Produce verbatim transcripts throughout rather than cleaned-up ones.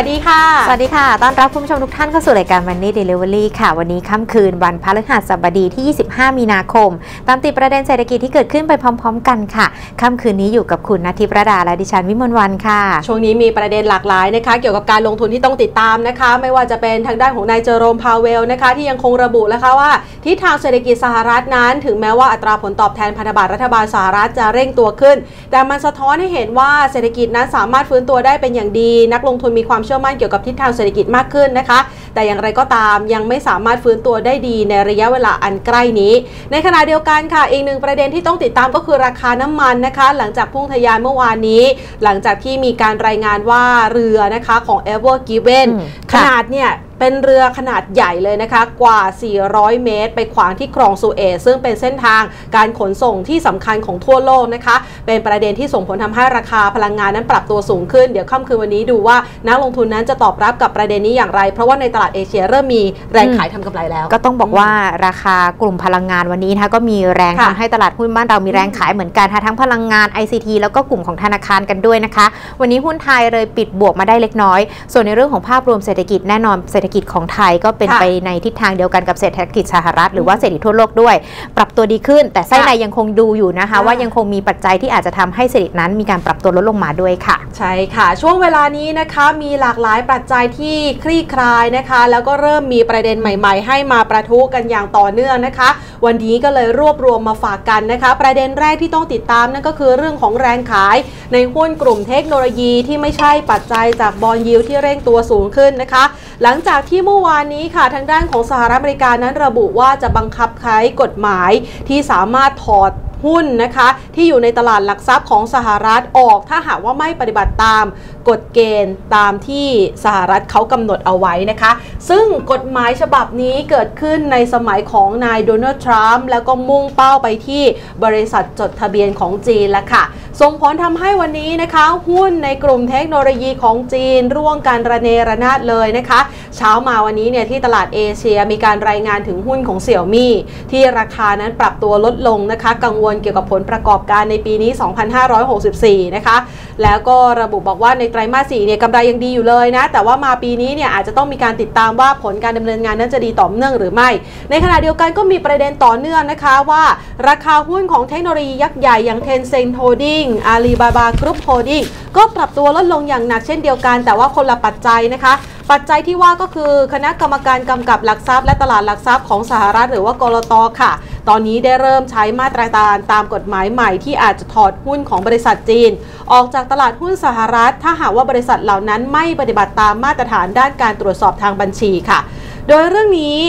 วัสดีค่ะสวัสดีค่ะต้อนรับคุณผู้ชมทุกท่านเข้าสู่รายการ Money Delivery ค่ะวันนี้ค่ำคืนวันพฤหัสบดีที่ยี่สิบห้ามีนาคมตามติดประเด็นเศรษฐกิจที่เกิดขึ้นไปพร้อมๆกันค่ะค่ำคืนนี้อยู่กับคุณณทิพย์ระดาและดิฉันวิมลวรรณค่ะช่วงนี้มีประเด็นหลากหลายนะคะเกี่ยวกับการลงทุนที่ต้องติดตามนะคะไม่ว่าจะเป็นทางด้านของนายเจอโรมพาเวลนะคะที่ยังคงระบุนะคะว่าทิศทางเศรษฐกิจสหรัฐนั้นถึงแม้ว่าอัตราผลตอบแทนพันธบัตรรัฐบาลสหรัฐจะเร่งตัวขึ้นแต่มันสะท้อนให้เห็นว่าเศรษฐกิจนั้นสามารถฟื้นตัวได้เป็นอย่างดีนักลงทุนมีความเชื่อมั่นเกี่ยวกับทิศทางเศรษฐกิจมากขึ้นนะคะแต่อย่างไรก็ตามยังไม่สามารถฟื้นตัวได้ดีในระยะเวลาอันใกล้นี้ในขณะเดียวกันค่ะอีกหนึ่งประเด็นที่ต้องติดตามก็คือราคาน้ำมันนะคะหลังจากพุ่งทะยานเมื่อวานนี้หลังจากที่มีการรายงานว่าเรือนะคะของ Ever Given ขนาดเนี่ยเป็นเรือขนาดใหญ่เลยนะคะกว่าสี่ร้อยเมตรไปขวางที่คลองสุเอซซึ่งเป็นเส้นทางการขนส่งที่สำคัญของทั่วโลกนะคะเป็นประเด็นที่ส่งผลทำให้ราคาพลังงานนั้นปรับตัวสูงขึ้นเดี๋ยวค่ำคืนวันนี้ดูว่านักลงทุนนั้นจะตอบรับกับประเด็นนี้อย่างไรเพราะว่าในตลาดเอเชียเริ่มมีแรงขายทำกำไรแล้วก็ต้องบอกว่าราคากลุ่มพลังงานวันนี้นะคะก็มีแรงทำให้ตลาดหุ้นบ้านเรามีแรงขายเหมือนกันทั้งพลังงาน ไอ ซี ที แล้วก็กลุ่มของธนาคารกันด้วยนะคะวันนี้หุ้นไทยเลยปิดบวกมาได้เล็กน้อยส่วนในเรื่องของภาพรวมเศรษฐกิจแน่นอนเศรษฐกิจของไทยก็เป็นไปในทิศทางเดียวกันกับเศรษฐกิจสหรัฐหรือว่าเศรษฐกิจทั่วโลกด้วยปรับตัวดีขึ้นแต่ไส้ในยังคงดูอยู่นะคะว่ายังคงมีปัจจัยที่อาจจะทำให้เศรษฐกิจนั้นมีการปรับตัวลดลงมาด้วยค่ะใช่ค่ะช่วงเวลานี้นะคะมีหลากหลายปัจจัยที่คลี่คลายนะคะแล้วก็เริ่มมีประเด็นใหม่ๆให้มาประทุกันอย่างต่อเนื่องนะคะวันนี้ก็เลยรวบรวมมาฝากกันนะคะประเด็นแรกที่ต้องติดตามนั่นก็คือเรื่องของแรงขายในหุ้นกลุ่มเทคโนโลยีที่ไม่ใช่ปัจจัยจากบอนด์ยิลด์ที่เร่งตัวสูงขึ้นนะคะหลังจากที่เมื่อวานนี้ค่ะทางด้านของสหรัฐอเมริกานั้นระบุว่าจะบังคับใช้กฎหมายที่สามารถถอดหุ้นนะคะที่อยู่ในตลาดหลักทรัพย์ของสหรัฐออกถ้าหากว่าไม่ปฏิบัติตามกฎเกณฑ์ตามที่สหรัฐเขากำหนดเอาไว้นะคะซึ่งกฎหมายฉบับนี้เกิดขึ้นในสมัยของนายโดนัลด์ทรัมป์แล้วก็มุ่งเป้าไปที่บริษัทจดทะเบียนของจีนละค่ะส่งผลทำให้วันนี้นะคะหุ้นในกลุ่มเทคโนโลยีของจีนร่วงกันระเนระนาดเลยนะคะเช้ามาวันนี้เนี่ยที่ตลาดเอเชียมีการรายงานถึงหุ้นของเสี่ยวมี่ที่ราคานั้นปรับตัวลดลงนะคะกังวลเกี่ยวกับผลประกอบการในปีนี้ สองพันห้าร้อยหกสิบสี่ นะคะแล้วก็ระบุบอกว่าในไตรมาสสี่เนี่ยกำไรยังดีอยู่เลยนะแต่ว่ามาปีนี้เนี่ยอาจจะต้องมีการติดตามว่าผลการดำเนินงานนั้นจะดีต่อเนื่องหรือไม่ในขณะเดียวกันก็มีประเด็นต่อเนื่องนะคะว่าราคาหุ้นของเทคโนโลยียักษ์ใหญ่อย่าง Tencent Holding อาลีบาบากรุ๊ป Holding ก็ปรับตัวลดลงอย่างหนักเช่นเดียวกันแต่ว่าคนละปัจจัยนะคะปัจจัยที่ว่าก็คือคณะกรรมการกำกับหลักทรัพย์และตลาดหลักทรัพย์ของสหรัฐหรือว่ากลต.ค่ะตอนนี้ได้เริ่มใช้มาตราตามกฎหมายใหม่ที่อาจจะถอดหุ้นของบริษัทจีนออกจากตลาดหุ้นสหรัฐถ้าหากว่าบริษัทเหล่านั้นไม่ปฏิบัติตามมาตรฐานด้านการตรวจสอบทางบัญชีค่ะโดยเรื่องนี้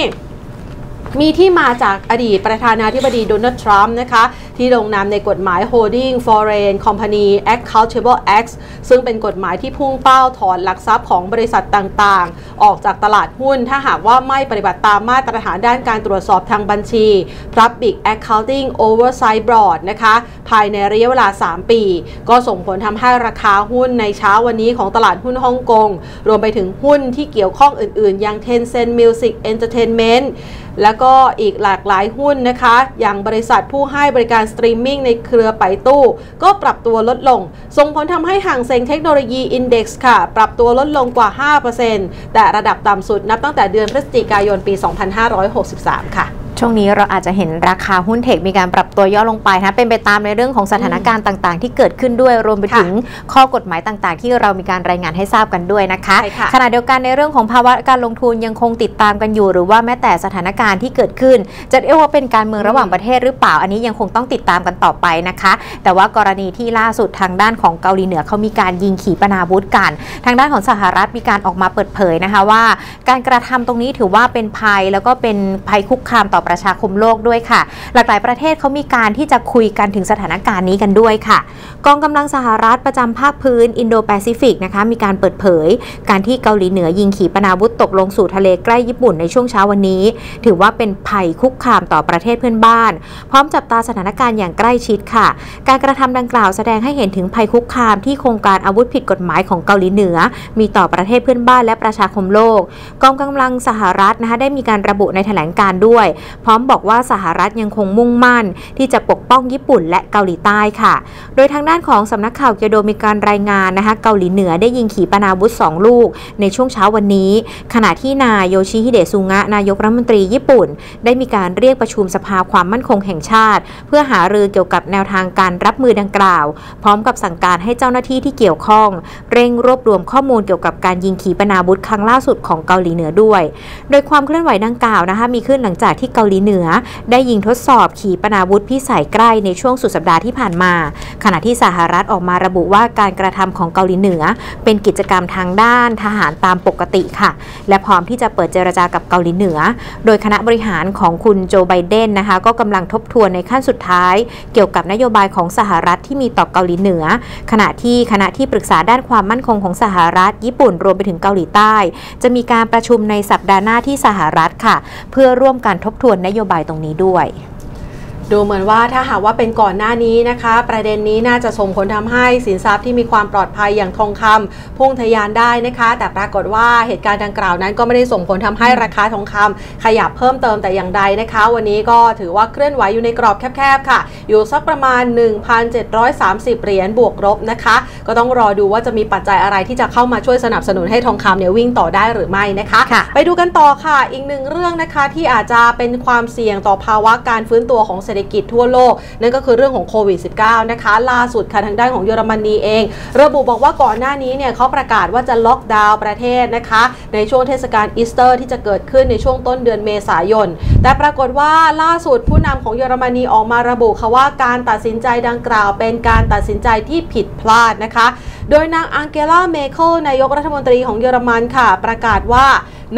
มีที่มาจากอดีตประธานาธิบดีโดนัลด์ทรัมป์นะคะที่ลงนามในกฎหมาย Holding Foreign Company Accountable Act ซึ่งเป็นกฎหมายที่พุ่งเป้าถอนหลักทรัพย์ของบริษัทต่างๆออกจากตลาดหุ้นถ้าหากว่าไม่ปฏิบัติตามมาตรฐานด้านการตรวจสอบทางบัญชี Public Accounting Oversight Board นะคะภายในระยะเวลาสามปีก็ส่งผลทำให้ราคาหุ้นในเช้าวันนี้ของตลาดหุ้นฮ่องกงรวมไปถึงหุ้นที่เกี่ยวข้องอื่นๆอย่าง Tencent Music Entertainment และก็อีกหลากหลายหุ้นนะคะอย่างบริษัทผู้ให้บริการสตรีมมิ่งในเครือไปตู้ก็ปรับตัวลดลงส่งผลทำให้ห่างเซ็งเทคโนโลยีอินเด็กซ์ค่ะปรับตัวลดลงกว่า ห้าเปอร์เซ็นต์ แต่ระดับต่ำสุดนับตั้งแต่เดือนพฤศจิกายนปี สองพันห้าร้อยหกสิบสาม ค่ะช่วงนี้เราอาจจะเห็นราคาหุ้นเทคมีการปรับตัวย่อลงไปนะเป็นไปตามในเรื่องของสถานการณ์ต่างๆที่เกิดขึ้นด้วยรวมไปถึงข้อกฎหมายต่างๆที่เรามีการรายงานให้ทราบกันด้วยนะคะขณะเดียวกันในเรื่องของภาวะการลงทุนยังคงติดตามกันอยู่หรือว่าแม้แต่สถานการณ์ที่เกิดขึ้นจะเรียกว่าเป็นการเมืองระหว่างประเทศหรือเปล่าอันนี้ยังคงต้องติดตามกันต่อไปนะคะแต่ว่ากรณีที่ล่าสุดทางด้านของเกาหลีเหนือเขามีการยิงขีปนาวุธกันทางด้านของสหรัฐมีการออกมาเปิดเผยนะคะว่าการกระทำตรงนี้ถือว่าเป็นภัยแล้วก็เป็นภัยคุกคามต่อประชาคมโลกด้วยค่ะหลากหลายประเทศเขามีการที่จะคุยกันถึงสถานการณ์นี้กันด้วยค่ะกองกำลังสหรัฐประจำภาคพื้นอินโดแปซิฟิกนะคะมีการเปิดเผยการที่เกาหลีเหนือยิงขีปนาวุธตกลงสู่ทะเลใกล้ญี่ปุ่นในช่วงเช้าวันนี้ถือว่าเป็นภัยคุกคามต่อประเทศเพื่อนบ้านพร้อมจับตาสถานการณ์อย่างใกล้ชิดค่ะการกระทำดังกล่าวแสดงให้เห็นถึงภัยคุกคามที่โครงการอาวุธผิดกฎหมายของเกาหลีเหนือมีต่อประเทศเพื่อนบ้านและประชาคมโลกกองกำลังสหรัฐนะคะได้มีการระบุในแถลงการด้วย พร้อมบอกว่าสหรัฐยังคงมุ่งมั่นที่จะปกป้องญี่ปุ่นและเกาหลีใต้ค่ะโดยทางด้านของสำนักข่าวเกียวโดมีการรายงานนะคะเกาหลีเหนือได้ยิงขีปนาวุธสองลูกในช่วงเช้าวันนี้ขณะที่นายโยชิฮิเดะซุงะนายกรัฐมนตรีญี่ปุ่นได้มีการเรียกประชุมสภาความมั่นคงแห่งชาติเพื่อหารือเกี่ยวกับแนวทางการรับมือดังกล่าวพร้อมกับสั่งการให้เจ้าหน้าที่ที่เกี่ยวข้องเร่งรวบรวมข้อมูลเกี่ยวกับการยิงขีปนาวุธครั้งล่าสุดของเกาหลีเหนือด้วยโดยความเคลื่อนไหวดังกล่าวนะคะมีขึ้นหลังจากที่เกาหลีเหนือได้ยิงทดสอบขีปนาวุธพิสัยใกล้ในช่วงสุดสัปดาห์ที่ผ่านมาขณะที่สหรัฐออกมาระบุว่าการกระทำของเกาหลีเหนือเป็นกิจกรรมทางด้านทหารตามปกติค่ะและพร้อมที่จะเปิดเจรจากับเกาหลีเหนือโดยคณะบริหารของคุณโจไบเดนนะคะก็กำลังทบทวนในขั้นสุดท้ายเกี่ยวกับนโยบายของสหรัฐที่มีต่อเกาหลีเหนือขณะที่คณะที่ปรึกษาด้านความมั่นคงของสหรัฐญี่ปุ่นรวมไปถึงเกาหลีใต้จะมีการประชุมในสัปดาห์หน้าที่สหรัฐค่ะเพื่อร่วมการทบทวนนโยบายตรงนี้ด้วยดูเหมือนว่าถ้าหากว่าเป็นก่อนหน้านี้นะคะประเด็นนี้น่าจะส่งผลทำให้สินทรัพย์ที่มีความปลอดภัยอย่างทองคำพุ่งทะยานได้นะคะแต่ปรากฏว่าเหตุการณ์ดังกล่าวนั้นก็ไม่ได้ส่งผลทำให้ราคาทองคำขยับเพิ่มเติมแต่อย่างใดนะคะวันนี้ก็ถือว่าเคลื่อนไหวอยู่ในกรอบแคบๆค่ะอยู่สักประมาณ หนึ่งพันเจ็ดร้อยสามสิบ เหรียญบวกลบนะคะก็ต้องรอดูว่าจะมีปัจจัยอะไรที่จะเข้ามาช่วยสนับสนุนให้ทองคำเนี่ยวิ่งต่อได้หรือไม่นะคะไปดูกันต่อค่ะอีกหนึ่งเรื่องนะคะที่อาจจะเป็นความเสี่ยงต่อภาวะการฟื้นตัวของเศรษฐกิจทั่วโลกนั่นก็คือเรื่องของโควิด สิบเก้า นะคะล่าสุดค่ะทางด้านของเยอรมนีเองระบุบอกว่าก่อนหน้านี้เนี่ยเขาประกาศว่าจะล็อกดาวน์ประเทศนะคะในช่วงเทศกาลอีสเตอร์ที่จะเกิดขึ้นในช่วงต้นเดือนเมษายนแต่ปรากฏว่าล่าสุดผู้นำของเยอรมนีออกมาระบุค่ะว่าการตัดสินใจดังกล่าวเป็นการตัดสินใจที่ผิดพลาดนะคะโดยนางอังเกลาเมเคิลนายกรัฐมนตรีของเยอรมันค่ะประกาศว่า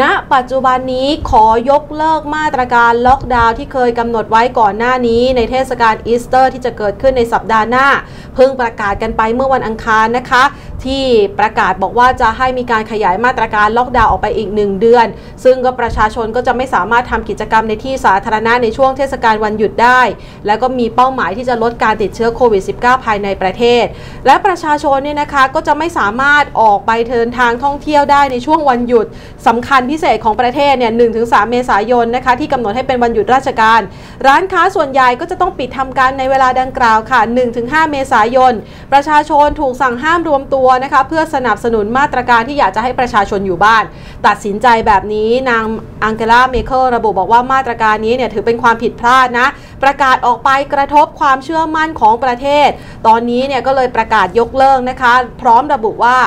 ณปัจจุบันนี้ขอยกเลิกมาตรการล็อกดาวน์ที่เคยกำหนดไว้ก่อนหน้านี้ในเทศกาลอีสเตอร์ที่จะเกิดขึ้นในสัปดาห์หน้าเพิ่งประกาศกันไปเมื่อวันอังคารนะคะที่ประกาศบอกว่าจะให้มีการขยายมาตรการล็อกดาวน์ออกไปอีกหนึ่งเดือนซึ่งก็ประชาชนก็จะไม่สามารถทำกิจกรรมในที่สาธารณะในช่วงเทศกาลวันหยุดได้และก็มีเป้าหมายที่จะลดการติดเชื้อโควิด สิบเก้า ภายในประเทศและประชาชนเนี่ยนะคะก็จะไม่สามารถออกไปเดินทางท่องเที่ยวได้ในช่วงวันหยุดสำคัญพิเศษของประเทศเนี่ย หนึ่งถึงสาม เมษายนนะคะที่กำหนดให้เป็นวันหยุดราชการร้านค้าส่วนใหญ่ก็จะต้องปิดทำการในเวลาดังกล่าวค่ะ หนึ่งถึงห้า เมษายนประชาชนถูกสั่งห้ามรวมตัวนะคะเพื่อสนับสนุนมาตรการที่อยากจะให้ประชาชนอยู่บ้านตัดสินใจแบบนี้นางอังเกลาเมเคิลระบุบอกว่ามาตรการนี้เนี่ยถือเป็นความผิดพลาดนะประกาศออกไปกระทบความเชื่อมั่นของประเทศตอนนี้เนี่ยก็เลยประกาศยกเลิกนะคะพร้อมระบุว่า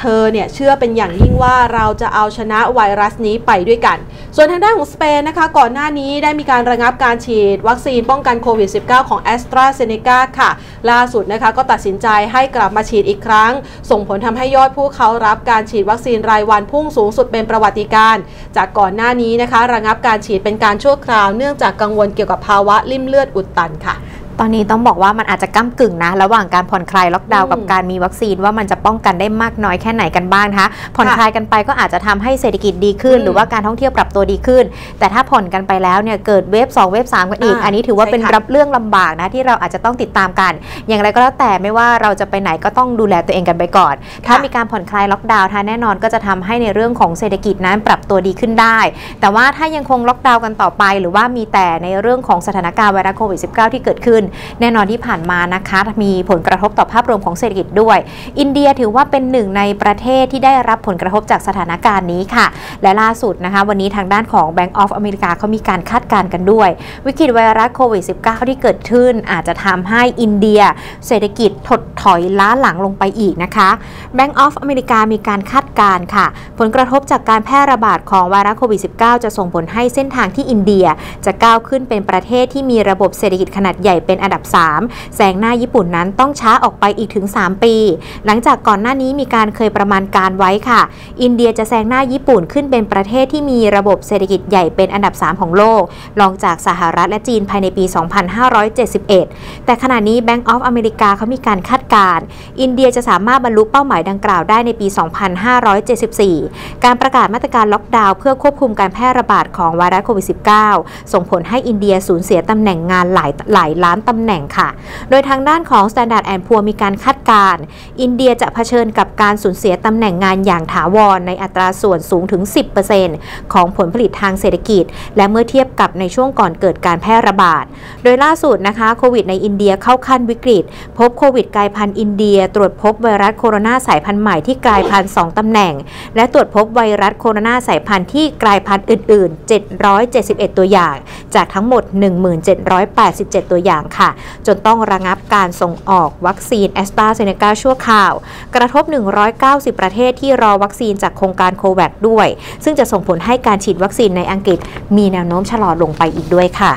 เธอเนี่ยเชื่อเป็นอย่างยิ่งว่าเราจะเอาชนะไวรัสนี้ไปด้วยกันส่วนทางด้านของสเปนนะคะก่อนหน้านี้ได้มีการระงับการฉีดวัคซีนป้องกันโควิด สิบเก้า ของ แอสตราเซเนกา ค่ะล่าสุดนะคะก็ตัดสินใจให้กลับมาฉีดอีกครั้งส่งผลทำให้ยอดผู้เข้ารับการฉีดวัคซีนรายวันพุ่งสูงสุดเป็นประวัติการณ์จากก่อนหน้านี้นะคะระงับการฉีดเป็นการชั่วคราวเนื่องจากกังวลเกี่ยวกับภาวะลิ่มเลือดอุดตันค่ะตอนนี้ต้องบอกว่ามันอาจจะก้ำกึ่งนะระหว่างการผ่อนคลายล็อกดาวน์กับการมีวัคซีนว่ามันจะป้องกันได้มากน้อยแค่ไหนกันบ้างคะผ่อนคลายกันไปก็อาจจะทำให้เศรษฐกิจดีขึ้นหรือว่าการท่องเที่ยวปรับตัวดีขึ้นแต่ถ้าผ่อนกันไปแล้วเนี่ยเกิดเวฟสองเวฟสามกันอีกอันนี้ถือว่าเป็นรับเรื่องลำบากนะที่เราอาจจะต้องติดตามกันอย่างไรก็แล้วแต่ไม่ว่าเราจะไปไหนก็ต้องดูแลตัวเองกันไปก่อนถ้ามีการผ่อนคลายล็อกดาวน์แน่นอนก็จะทำให้ในเรื่องของเศรษฐกิจนั้นปรับตัวดีขึ้นได้แต่ว่าถ้ายังคงล็อกดาวน์กันต่อไปหรือว่ามีแต่ในเรื่องของสถานการณ์ไวรัสโควิด สิบเก้า ที่เกิดขึ้นแน่นอนที่ผ่านมานะคะมีผลกระทบต่อภาพรวมของเศรษฐกิจด้วยอินเดียถือว่าเป็นหนึ่งในประเทศที่ได้รับผลกระทบจากสถานการณ์นี้ค่ะและล่าสุดนะคะวันนี้ทางด้านของ แบงก์ออฟอเมริกา เขามีการคาดการณ์กันด้วยวิกฤตไวรัสโควิด สิบเก้า ที่เกิดขึ้นอาจจะทำให้อินเดียเศรษฐกิจถดถอยล้าหลังลงไปอีกนะคะ แบงก์ออฟอเมริกา มีการคาดการณ์ค่ะผลกระทบจากการแพร่ระบาดของไวรัสโควิด สิบเก้า จะส่งผลให้เส้นทางที่อินเดียจะก้าวขึ้นเป็นประเทศที่มีระบบเศรษฐกิจขนาดใหญ่เป็นอันดับสามแซงหน้าญี่ปุ่นนั้นต้องช้าออกไปอีกถึงสามปีหลังจากก่อนหน้านี้มีการเคยประมาณการไว้ค่ะอินเดียจะแซงหน้าญี่ปุ่นขึ้นเป็นประเทศที่มีระบบเศรษฐกิจใหญ่เป็นอันดับสามของโลกรองจากสหรัฐและจีนภายในปีสองพันห้าร้อยเจ็ดสิบเอ็ดแต่ขณะนี้ แบงก์ออฟอเมริกา เขามีการคาดการณ์อินเดียจะสามารถบรรลุเป้าหมายดังกล่าวได้ในปีสองพันห้าร้อยเจ็ดสิบสี่การประกาศมาตรการล็อกดาวน์เพื่อควบคุมการแพร่ระบาดของไวรัสโควิด สิบเก้า ส่งผลให้อินเดียสูญเสียตำแหน่งงานหลายหลายล้าน ตำแหน่งค่ะโดยทางด้านของ Standard แอนด์ Poor's มีการคาดการณ์อินเดียจะเผชิญกับการสูญเสียตำแหน่งงานอย่างถาวรในอัตราส่วนสูงถึง สิบเปอร์เซ็นต์ ของผลผลิตทางเศรษฐกิจและเมื่อเทียบกับในช่วงก่อนเกิดการแพร่ระบาดโดยล่าสุดนะคะโควิดในอินเดียเข้าขั้นวิกฤตพบโควิดกลายพันธุ์อินเดียตรวจพบไวรัสโคโรนาสายพันธุ์ใหม่ที่กลายพันธุ์สองตำแหน่งและตรวจพบไวรัสโคโรนาสายพันธุ์ที่กลายพันธุ์อื่นๆเจ็ดร้อยเจ็ดสิบเอ็ดตัวอย่างจากทั้งหมด หนึ่งพันเจ็ดร้อยแปดสิบเจ็ด ตัวอย่างค่ะจนต้องระงับการส่งออกวัคซีนแอสตราเซเนกาชั่วคราวกระทบหนึ่งร้อยเก้าสิบประเทศที่รอวัคซีนจากโครงการโคแวคด้วยซึ่งจะส่งผลให้การฉีดวัคซีนในอังกฤษมีแนวโน้มชะลอลงไปอีกด้วยค่ะ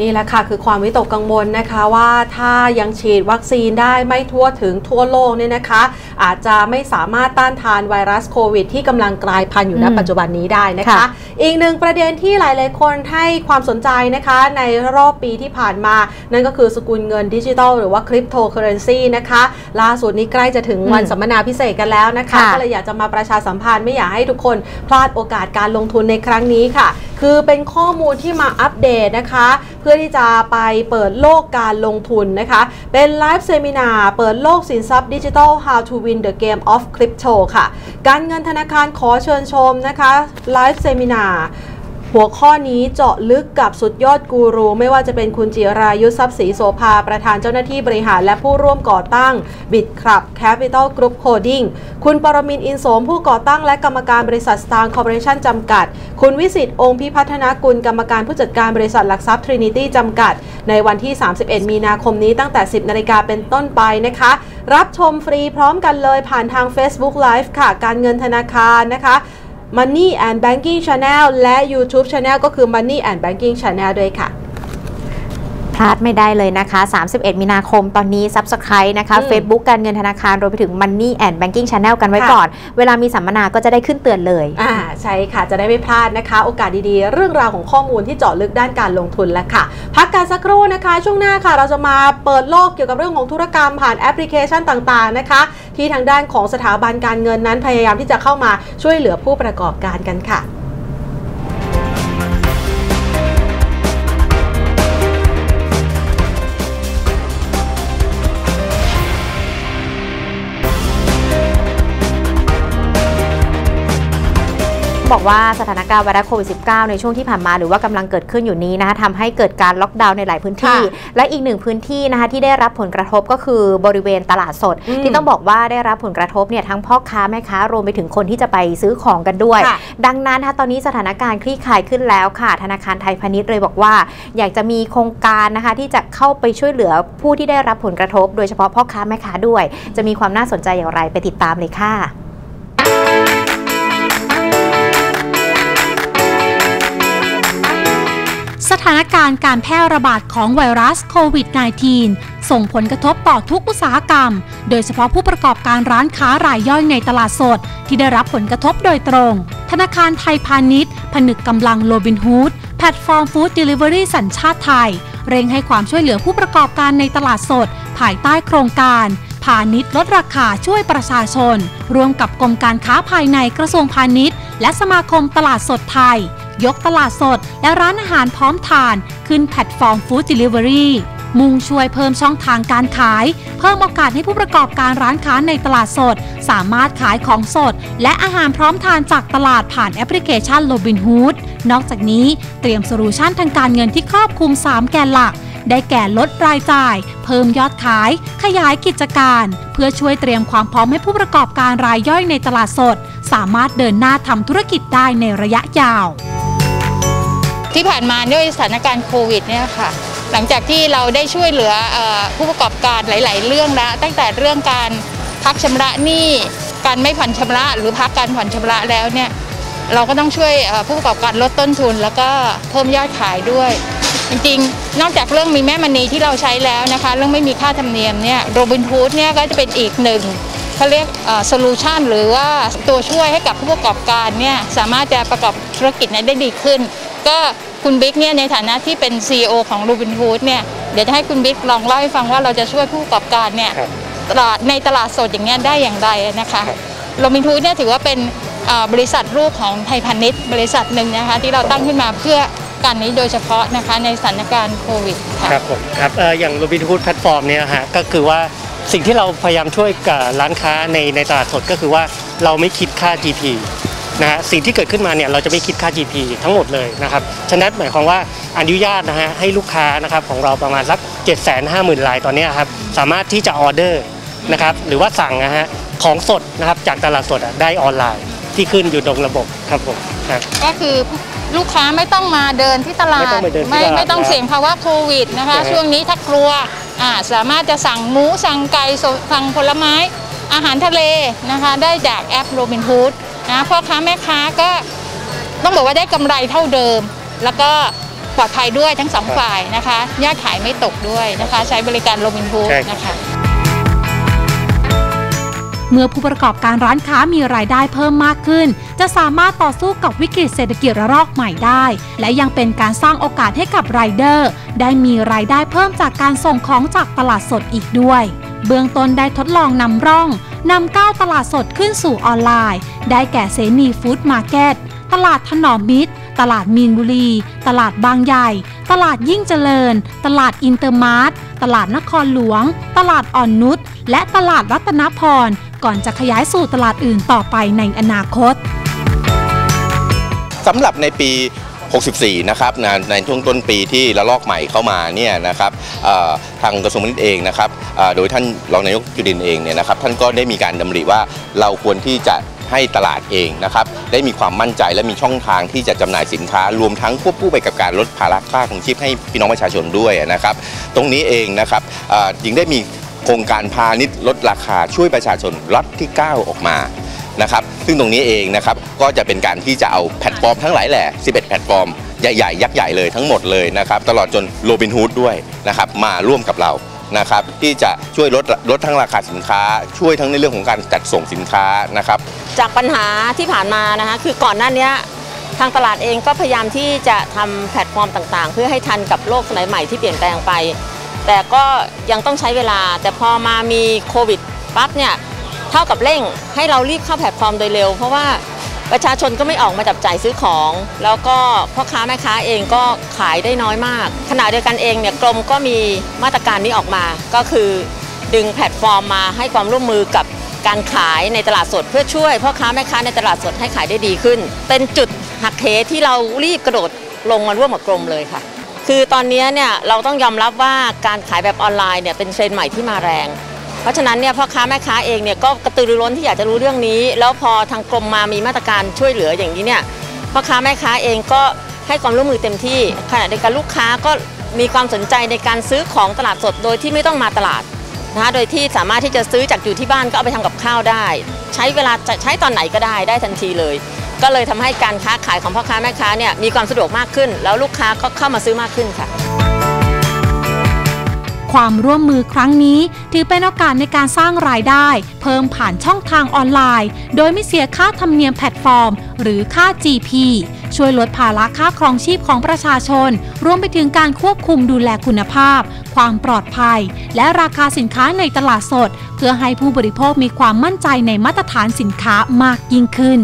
นี่แหละค่ะคือความวิตกกังวลนะคะว่าถ้ายังฉีดวัคซีนได้ไม่ทั่วถึงทั่วโลกเนี่ยนะคะอาจจะไม่สามารถต้านทานไวรัสโควิดที่กำลังกลายพันธุ์อยู่ณปัจจุบันนี้ได้นะคะ อีกหนึ่งประเด็นที่หลายๆคนให้ความสนใจนะคะในรอบปีที่ผ่านมานั่นก็คือสกุลเงินดิจิทัลหรือว่าคริปโตเคอเรนซีนะคะล่าสุดนี้ใกล้จะถึงวันสัมมนาพิเศษกันแล้วนะคะก็เลยอยากจะมาประชาสัมพันธ์ไม่อยากให้ทุกคนพลาดโอกาสการลงทุนในครั้งนี้ค่ะคือเป็นข้อมูลที่มาอัปเดตนะคะเพื่อที่จะไปเปิดโลกการลงทุนนะคะเป็นไลฟ์เซมินาเปิดโลกสินทรัพย์ดิจิทัล How to Win the Game of Crypto ค่ะการเงินธนาคารขอเชิญชมนะคะไลฟ์เซมินาหัวข้อนี้เจาะลึกกับสุดยอดกูรูไม่ว่าจะเป็นคุณจิรายุทธทรัพย์ศรีโสภาประธานเจ้าหน้าที่บริหารและผู้ร่วมก่อตั้ง บิตคลับ Capital Group Holding คุณปรมินทร์ อินโสมผู้ก่อตั้งและกรรมการบริษัทสตาร์คอร์ปอเรชั่นจำกัดคุณวิสิทธิ์องค์พิพัฒนากุลกรรมการผู้จัดการบริษัทหลักทรัพย์ Trinity จำกัดในวันที่สามสิบเอ็ดมีนาคมนี้ตั้งแต่ สิบนาฬิกา เป็นต้นไปนะคะรับชมฟรีพร้อมกันเลยผ่านทาง Facebook Live ค่ะการเงินธนาคารนะคะMoney and Banking Channel และ YouTube Channel ก็คือ Money and Banking Channel ด้วยค่ะพลาดไม่ได้เลยนะคะสามสิบเอ็ดมีนาคมตอนนี้ Subscribe นะคะ Facebook การเงินธนาคารรวมไปถึง Money and Banking Channel กันไว้ก่อนเวลามีสัมมนาก็จะได้ขึ้นเตือนเลยอ่าใช่ค่ะจะได้ไม่พลาดนะคะโอกาสดีๆเรื่องราวของข้อมูลที่เจาะลึกด้านการลงทุนแล้วค่ะพักกันสักครู่นะคะช่วงหน้าค่ะเราจะมาเปิดโลกเกี่ยวกับเรื่องของธุรกรรมผ่านแอปพลิเคชันต่างๆนะคะที่ทางด้านของสถาบันการเงินนั้นพยายามที่จะเข้ามาช่วยเหลือผู้ประกอบการกันค่ะบอกว่าสถานการณ์ไวรัสโควิด สิบเก้า ในช่วงที่ผ่านมาหรือว่ากำลังเกิดขึ้นอยู่นี้นะคะทำให้เกิดการล็อกดาวน์ในหลายพื้นที่และอีกหนึ่งพื้นที่นะคะที่ได้รับผลกระทบก็คือบริเวณตลาดสดที่ต้องบอกว่าได้รับผลกระทบเนี่ยทั้งพ่อค้าแม่ค้ารวมไปถึงคนที่จะไปซื้อของกันด้วยดังนั้นนะคะตอนนี้สถานการณ์คลี่คลายขึ้นแล้วค่ะธนาคารไทยพาณิชย์เลยบอกว่าอยากจะมีโครงการนะคะที่จะเข้าไปช่วยเหลือผู้ที่ได้รับผลกระทบโดยเฉพาะพ่อค้าแม่ค้าด้วยจะมีความน่าสนใจอย่างไรไปติดตามเลยค่ะสถานการณ์การแพร่ระบาดของไวรัสโควิด สิบเก้า ส่งผลกระทบต่อทุกอุตสาหกรรมโดยเฉพาะผู้ประกอบการร้านค้ารายย่อยในตลาดสดที่ได้รับผลกระทบโดยตรงธนาคารไทยพาณิชย์ผนึกกำลังโรบินฮูดแพลตฟอร์มฟู้ดเดลิเวอรี่สัญชาติไทยเร่งให้ความช่วยเหลือผู้ประกอบการในตลาดสดภายใต้โครงการพาณิชย์ลดราคาช่วยประชาชนร่วมกับกรมการค้าภายในกระทรวงพาณิชย์และสมาคมตลาดสดไทยยกตลาดสดและร้านอาหารพร้อมทานขึ้นแพลตฟอร์มฟู้ดเดลิเวอรี่มุ่งช่วยเพิ่มช่องทางการขายเพิ่มโอกาสให้ผู้ประกอบการร้านค้าในตลาดสดสามารถขายของสดและอาหารพร้อมทานจากตลาดผ่านแอปพลิเคชัน Robinhood นอกจากนี้เตรียมโซลูชันทางการเงินที่ครอบคลุมสามแกนหลักได้แก่ลดรายจ่ายเพิ่มยอดขายขยายกิจการเพื่อช่วยเตรียมความพร้อมให้ผู้ประกอบการรายย่อยในตลาดสดสามารถเดินหน้าทำธุรกิจได้ในระยะยาวที่ผ่านมาด้วยสถานการณ์โควิดเนี่ยค่ะหลังจากที่เราได้ช่วยเหลือผู้ประกอบการหลายๆเรื่องแล้วตั้งแต่เรื่องการพักชำระหนี้การไม่ผ่อนชำระหรือพักการผ่อนชำระแล้วเนี่ยเราก็ต้องช่วยผู้ประกอบการลดต้นทุนแล้วก็เพิ่มยอดขายด้วยจริงๆนอกจากเรื่องมีแม่มณีที่เราใช้แล้วนะคะเรื่องไม่มีค่าธรรมเนียมเนี่ยโรบินฮูดเนี่ยก็จะเป็นอีกหนึ่งเขาเรียกโซลูชันหรือว่าตัวช่วยให้กับผู้ประกอบการเนี่ยสามารถจะประกอบธุรกิจได้ดีขึ้นก็คุณบิ๊กเนี่ยในฐานะที่เป็น ซี อี โอ ของ Robinhood เนี่ยเดี๋ยวจะให้คุณบิ๊กลองเล่าให้ฟังว่าเราจะช่วยผู้ประกอบการเนี่ยตลาดในตลาดสดอย่างเงี้ยได้อย่างไรนะคะ Robinhood เนี่ยถือว่าเป็นบริษัทลูกของไทยพาณิชย์บริษัทหนึ่งนะคะที่เราตั้งขึ้นมาเพื่อ กันนี้โดยเฉพาะนะคะในสถานการณ์โควิดครับผมครับอย่างโรบินฮูดแพลตฟอร์มเนี่ยฮะก็คือว่าสิ่งที่เราพยายามช่วยกับร้านค้าในในตลาดสดก็คือว่าเราไม่คิดค่า จี พี นะฮะสิ่งที่เกิดขึ้นมาเนี่ยเราจะไม่คิดค่า จี พี ทั้งหมดเลยนะครับฉะนั้นหมายความว่าอนุญาตนะฮะให้ลูกค้านะครับของเราประมาณสัก เจ็ดแสนห้าหมื่น รายตอนนี้ครับสามารถที่จะออเดอร์นะครับหรือว่าสั่งนะฮะของสดนะครับจากตลาดสดได้ออนไลน์ที่ขึ้นอยู่ตรงระบบครับผมก็คือลูกค้าไม่ต้องมาเดินที่ตลาดไม่ไม่ต้องเสี่ยงภาวะโควิดนะคะช่วงนี้ถ้ากลัวสามารถจะสั่งหมูสั่งไก่สั่งผลไม้อาหารทะเลนะคะได้จากแอปโรบินฮูดนะพ่อค้าแม่ค้าก็ต้องบอกว่าได้กำไรเท่าเดิมแล้วก็ปลอดภัยด้วยทั้งสองฝ่ายนะคะยอดขายไม่ตกด้วยนะคะใช้บริการโรบินฮูดนะคะเมื่อผู้ประกอบการร้านค้ามีรายได้เพิ่มมากขึ้นจะสามารถต่อสู้กับวิกฤตเศรษฐกิจระลอกใหม่ได้และยังเป็นการสร้างโอกาสให้กับไรเดอร์ได้มีรายได้เพิ่มจากการส่งของจากตลาดสดอีกด้วยเบื้องต้นได้ทดลองนำร่องนำก้าวตลาดสดขึ้นสู่ออนไลน์ได้แก่เสนีฟู้ดมาร์เก็ตตลาดถนอมมิตรตลาดมีนบุรีตลาดบางใหญ่ตลาดยิ่งเจริญตลาดอินเตอร์มาร์ทตลาดนครหลวงตลาดอ่อนนุชและตลาดรัตนพรก่อนจะขยายสู่ตลาดอื่นต่อไปในอนาคตสำหรับในปีหกสิบสี่นะครับในช่วงต้นปีที่ระลอกใหม่เข้ามาเนี่ยนะครับทางกระทรวงพาณิชย์เองนะครับโดยท่านรองนายกจุรินทร์เองเนี่ยนะครับท่านก็ได้มีการดำริว่าเราควรที่จะให้ตลาดเองนะครับได้มีความมั่นใจและมีช่องทางที่จะจำหน่ายสินค้ารวมทั้งควบคู่ไปกับการลดภาระค่าครองชีพให้พี่น้องประชาชนด้วยนะครับตรงนี้เองนะครับจึงได้มีโครงการพาณิชย์ลดราคาช่วยประชาชนล็อตที่เก้าออกมานะครับซึ่งตรงนี้เองนะครับก็จะเป็นการที่จะเอาแพลตฟอร์มทั้งหลายแหละสิบเอ็ดแพลตฟอร์มใหญ่ๆยักษ์ใหญ่เลยทั้งหมดเลยนะครับตลอดจนโรบินฮูดด้วยนะครับมาร่วมกับเรานะครับที่จะช่วยลดลดทั้งราคาสินค้าช่วยทั้งในเรื่องของการจัดส่งสินค้านะครับจากปัญหาที่ผ่านมานะคะคือก่อนหน้านี้ทางตลาดเองก็พยายามที่จะทำแพลตฟอร์มต่างๆเพื่อให้ทันกับโลกสมัยใหม่ที่เปลี่ยนแปลงไปแต่ก็ยังต้องใช้เวลาแต่พอมามีโควิดปั๊บเนี่ยเท่ากับเร่งให้เรารีบเข้าแพลตฟอร์มโดยเร็วเพราะว่าประชาชนก็ไม่ออกมาจับจ่ายซื้อของแล้วก็พ่อค้าแม่ค้าเองก็ขายได้น้อยมากขณะเดียวกันเองเนี่ยกรมก็มีมาตรการนี้ออกมาก็คือดึงแพลตฟอร์มมาให้ความร่วมมือกับการขายในตลาดสดเพื่อช่วยพ่อค้าแม่ค้าในตลาดสดให้ขายได้ดีขึ้นเป็นจุดหักเหที่เรารีบกระโดดลงมาร่วมกับกรมเลยค่ะคือตอนนี้เนี่ยเราต้องยอมรับว่าการขายแบบออนไลน์เนี่ยเป็นเทรนด์ใหม่ที่มาแรงเพราะฉะนั้นเนี่ยพ่อค้าแม่ค้าเองเนี่ยก็กระตือรือร้นที่อยากจะรู้เรื่องนี้แล้วพอทางกรมมามีมาตรการช่วยเหลืออย่างนี้เนี่ยพ่อค้าแม่ค้าเองก็ให้ความร่วมมือเต็มที่ขณะเดียวกันลูกค้าก็มีความสนใจในการซื้อของตลาดสดโดยที่ไม่ต้องมาตลาดนะคะโดยที่สามารถที่จะซื้อจากอยู่ที่บ้านก็เอาไปทำกับข้าวได้ใช้เวลาใช้ตอนไหนก็ได้ได้ทันทีเลยก็เลยทำให้การค้าขายของพ่อค้าแม่ค้าเนี่ยมีความสะดวกมากขึ้นแล้วลูกค้าก็เข้ามาซื้อมากขึ้นค่ะความร่วมมือครั้งนี้ถือเป็นโอกาสในการสร้างรายได้เพิ่มผ่านช่องทางออนไลน์โดยไม่เสียค่าธรรมเนียมแพลตฟอร์มหรือค่า จี พี ช่วยลดภาระค่าครองชีพของประชาชนรวมไปถึงการควบคุมดูแลคุณภาพความปลอดภัยและราคาสินค้าในตลาดสดเพื่อให้ผู้บริโภคมีความมั่นใจในมาตรฐานสินค้ามากยิ่งขึ้น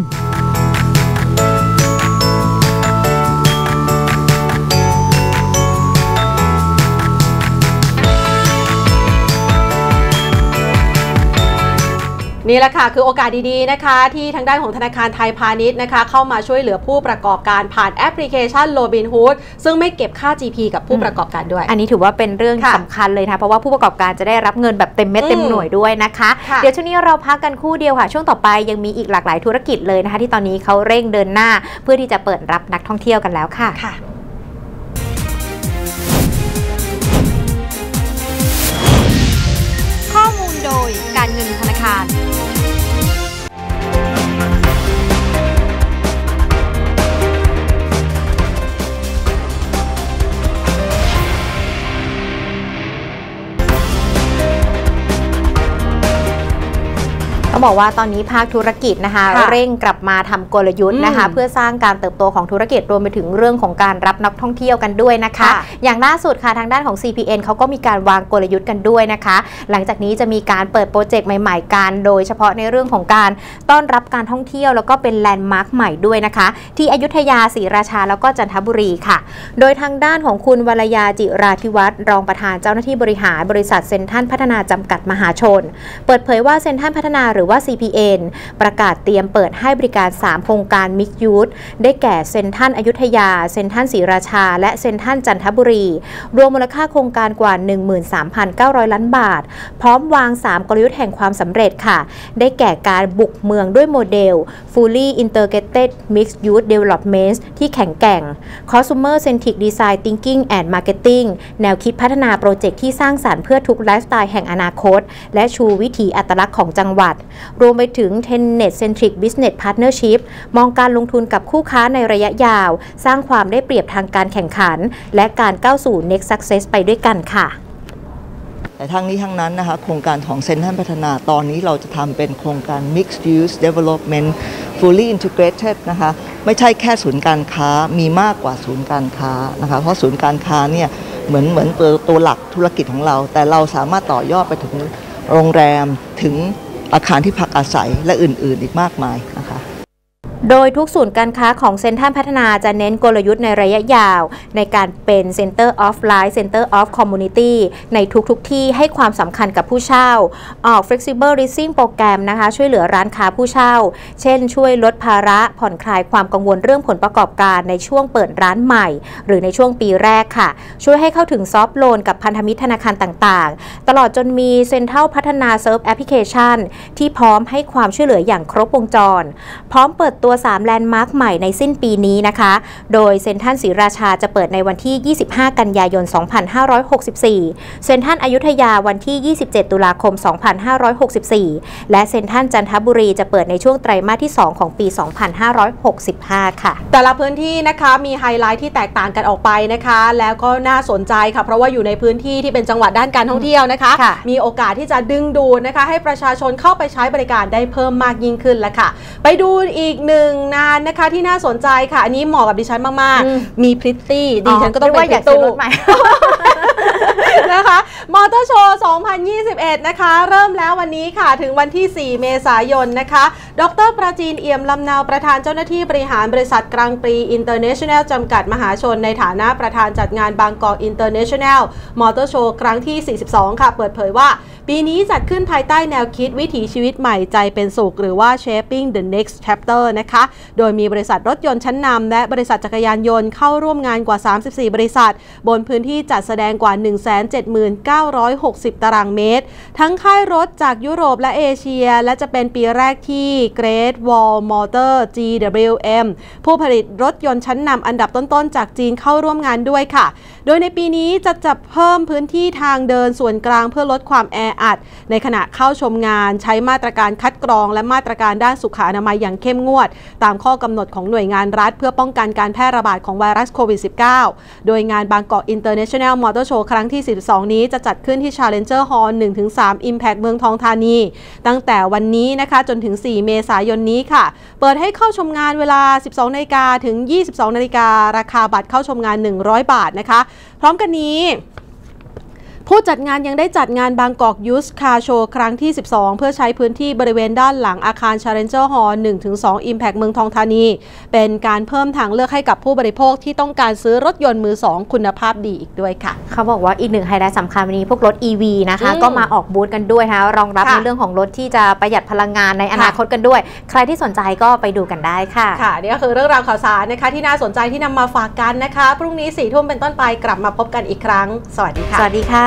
นี่แหละค่ะคือโอกาสดีๆนะคะที่ทางด้านของธนาคารไทยพาณิชย์นะคะเข้ามาช่วยเหลือผู้ประกอบการผ่านแอปพลิเคชันโรบินฮูดซึ่งไม่เก็บค่า จี พี กับผู้ประกอบการด้วยอันนี้ถือว่าเป็นเรื่องสำคัญเลยนะเพราะว่าผู้ประกอบการจะได้รับเงินแบบเต็มเม็ดเต็มหน่วยด้วยนะคะเดี๋ยวช่วงนี้เราพักกันคู่เดียวค่ะช่วงต่อไปยังมีอีกหลากหลายธุรกิจเลยนะคะที่ตอนนี้เขาเร่งเดินหน้าเพื่อที่จะเปิดรับนักท่องเที่ยวกันแล้วค่ะข้อมูลโดยการเงินธนาคาร เขาบอกว่าตอนนี้ภาคธุรกิจนะคะเร่งกลับมาทำกลยุทธ์นะคะเพื่อสร้างการเติบโตของธุรกิจรวมไปถึงเรื่องของการรับนักท่องเที่ยวกันด้วยนะคะอย่างล่าสุดค่ะทางด้านของ ซี พี เอ็น เขาก็มีการวางกลยุทธ์กันด้วยนะคะหลังจากนี้จะมีการเปิดโปรเจกต์ใหม่ๆกันโดยเฉพาะในเรื่องของการต้อนรับการท่องเที่ยวแล้วก็เป็นแลนด์มาร์คใหม่ด้วยนะคะที่อยุธยาศรีราชาแล้วก็จันทบุรีค่ะโดยทางด้านของคุณวรยาจิราธิวัฒน์รองประธานเจ้าหน้าที่บริหารบริษัทเซ็นทรัลพัฒนาจำกัดมหาชนเปิดเผยว่าเซ็นทรัลพัฒนาหรือว่า ซี พี เอ็น ประกาศเตรียมเปิดให้บริการสามโครงการมิกซ์ยูสได้แก่เซ็นทรัลอยุธยาเซ็นทรัลศรีราชาและเซ็นทรัลจันทบุรีรวมมูลค่าโครงการกว่า หนึ่งหมื่นสามพันเก้าร้อย ล้านบาทพร้อมวางสามกลยุทธ์แห่งความสำเร็จค่ะได้แก่การบุกเมืองด้วยโมเดล Fully Integrated Mixed Use Development ที่แข็งแกร่ง Consumer Centric Design Thinking and Marketing แนวคิดพัฒนาโปรเจกต์ที่สร้างสรรค์เพื่อทุกไลฟ์สไตล์แห่งอนาคตและชูวิถีอัตลักษณ์ของจังหวัดรวมไปถึง Tenant Centric Business Partnership มองการลงทุนกับคู่ค้าในระยะยาวสร้างความได้เปรียบทางการแข่งขันและการก้าวสู่ Next Success ไปด้วยกันค่ะแต่ทั้งนี้ทั้งนั้นนะคะโครงการของเซ็นทรัลพัฒนาตอนนี้เราจะทำเป็นโครงการ Mixed Use Development Fully Integrated นะคะไม่ใช่แค่ศูนย์การค้ามีมากกว่าศูนย์การค้านะคะเพราะศูนย์การค้าเนี่ยเหมือนเหมือนตัวตัวหลักธุรกิจของเราแต่เราสามารถต่อยอดไปถึงโรงแรมถึงอาคารที่พักอาศัยและอื่นๆอีกมากมายนะคะโดยทุกศูนย์การค้าของเซ็นทรัลพัฒนาจะเน้นกลยุทธ์ในระยะยาวในการเป็น Center of Life Center of Community ในทุกๆที่ให้ความสำคัญกับผู้เช่าออก Flexible Leasing โปรแกรมนะคะช่วยเหลือร้านค้าผู้เช่าเช่นช่วยลดภาระผ่อนคลายความกังวลเรื่องผลประกอบการในช่วงเปิดร้านใหม่หรือในช่วงปีแรกค่ะช่วยให้เข้าถึงซอฟท์โลนกับพันธมิตรธนาคารต่างๆตลอดจนมี Central พัฒนา Serve Application ที่พร้อมให้ความช่วยเหลืออย่างครบวงจรพร้อมเปิดตัวสามแลนด์มาร์คใหม่ในสิ้นปีนี้นะคะโดยเซ็นทรัลศรีราชาจะเปิดในวันที่ยี่สิบห้ากันยายนสองพันห้าร้อยหกสิบสี่เซ็นทรัลอยุธยาวันที่ยี่สิบเจ็ดตุลาคมสองพันห้าร้อยหกสิบสี่และเซ็นทรัลจันทบุรีจะเปิดในช่วงไตรมาสที่สองของปีสองพันห้าร้อยหกสิบห้าค่ะแต่ละพื้นที่นะคะมีไฮไลท์ที่แตกต่างกันออกไปนะคะแล้วก็น่าสนใจค่ะเพราะว่าอยู่ในพื้นที่ที่เป็นจังหวัดด้านการท่องเที่ยวนะคะมีโอกาสที่จะดึงดูดนะคะให้ประชาชนเข้าไปใช้บริการได้เพิ่มมากยิ่งขึ้นละค่ะไปดูอีกนานนะคะที่น่าสนใจค่ะอันนี้เหมาะกับดิฉันมากๆมีพริตตี้ดิฉันก็ต้องเป็นพริตตี้นะคะมอเตอร์โชว์สองพันยี่สิบเอ็ดนะคะเริ่มแล้ววันนี้ค่ะถึงวันที่สี่เมษายนนะคะดร.ประจีนเอี่ยมลำนาวประธานเจ้าหน้าที่บริหารบริษัทกลางปรีอินเตอร์เนชั่นแนลจำกัดมหาชนในฐานะประธานจัดงานบางกอกอินเตอร์เนชั่นแนลมอเตอร์โชว์ครั้งที่สี่สิบสองค่ะเปิดเผยว่าปีนี้จัดขึ้นภายใต้แนวคิดวิถีชีวิตใหม่ใจเป็นสุขหรือว่า Shaping the Next Chapter นะคะโดยมีบริษัทรถยนต์ชั้นนำและบริษัทจักรยานยนต์เข้าร่วมงานกว่าสามสิบสี่บริษัทบนพื้นที่จัดแสดงกว่า หนึ่งแสนเจ็ดหมื่นเก้าร้อยหกสิบ ตารางเมตรทั้งค่ายรถจากยุโรปและเอเชียและจะเป็นปีแรกที่ Great Wall Motor จี ดับเบิลยู เอ็ม ผู้ผลิตรถยนต์ชั้นนำอันดับต้นๆจากจีนเข้าร่วมงานด้วยค่ะโดยในปีนี้จะจัดเพิ่มพื้นที่ทางเดินส่วนกลางเพื่อลดความแออัดในขณะเข้าชมงานใช้มาตรการคัดกรองและมาตรการด้านสุขอนามัยอย่างเข้มงวดตามข้อกำหนดของหน่วยงานรัฐเพื่อป้องกันการแพร่ระบาดของไวรัสโควิด สิบเก้า โดยงานบางกอกอินเตอร์เนชั่นแนลมอเตอร์โชว์ครั้งที่สิบสองนี้จะจัดขึ้นที่ Challenger Hall หนึ่งถึงสาม Impact เมืองทองธานีตั้งแต่วันนี้นะคะจนถึงสี่เมษายนนี้ค่ะเปิดให้เข้าชมงานเวลา สิบสองนาฬิกา ถึง ยี่สิบสองนาฬิกา ราคาบัตรเข้าชมงานหนึ่งร้อยบาทนะคะพร้อมกันนี้ผู้จัดงานยังได้จัดงานบางกอกยูสคาโชว์ครั้งที่สิบสองเพื่อใช้พื้นที่บริเวณด้านหลังอาคาร Challenger Hall หนึ่งถึงสอง Impact เมืองทองธานีเป็นการเพิ่มทางเลือกให้กับผู้บริโภคที่ต้องการซื้อรถยนต์มือสองคุณภาพดีอีกด้วยค่ะเขาบอกว่าอีกหนึ่งไฮไลท์สำคัญวันนี้พวกรถ อี วี นะคะก็มาออกบูธกันด้วยค่ะรองรับในเรื่องของรถที่จะประหยัดพลังงานในอนาคตกันด้วยใครที่สนใจก็ไปดูกันได้ค่ะค่ะนี่ก็คือเรื่องราวข่าวสารนะคะที่น่าสนใจที่นำมาฝากกันนะคะพรุ่งนี้สี่ทุ่มเป็นต้นไปกลับมาพบกันอีกครั้งสวัสดีค่ะสวัสดีค่ะ